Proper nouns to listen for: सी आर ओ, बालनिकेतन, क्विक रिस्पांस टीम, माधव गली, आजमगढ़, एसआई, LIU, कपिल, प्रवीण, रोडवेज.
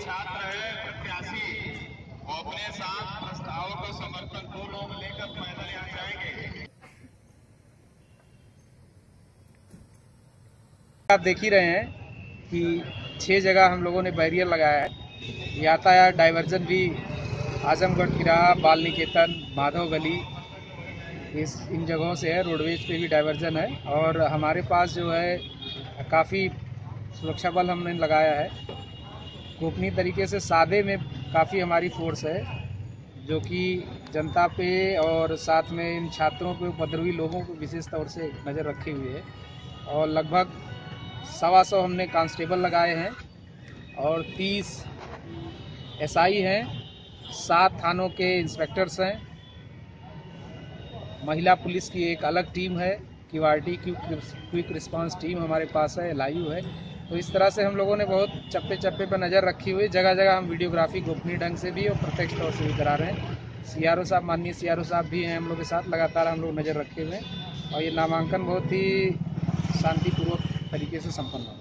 छात्र है प्रत्याशी वो अपने साथ प्रस्ताव को समर्थन दो लोग लेकर पैदल यहाँ जाएंगे। आप देख ही रहे हैं कि 6 जगह हम लोगों ने बैरियर लगाया है। यातायात डाइवर्जन भी आजमगढ़ की राह, बालनिकेतन, माधव गली, इन जगहों से है। रोडवेज पे भी डाइवर्जन है और हमारे पास जो है काफ़ी सुरक्षा बल हमने लगाया है। गोपनीय तरीके से सादे में काफ़ी हमारी फोर्स है जो कि जनता पे और साथ में इन छात्रों पे, उपद्रवी लोगों को विशेष तौर से नज़र रखे हुए है। और लगभग 125 हमने कांस्टेबल लगाए हैं और 30 एसआई हैं, 7 थानों के इंस्पेक्टर्स हैं, महिला पुलिस की एक अलग टीम है, क्विक रिस्पांस टीम हमारे पास है, LIU है। तो इस तरह से हम लोगों ने बहुत चप्पे चप्पे पर नज़र रखी हुई। जगह जगह हम वीडियोग्राफी गोपनीय ढंग से भी और प्रत्यक्ष तौर से भी करा रहे हैं। CRO साहब, माननीय CRO साहब भी हैं हम लोग के साथ, लगातार हम लोग नज़र रखे हुए हैं और ये नामांकन बहुत ही शांतिपूर्वक तरीके से संपन्न होगा।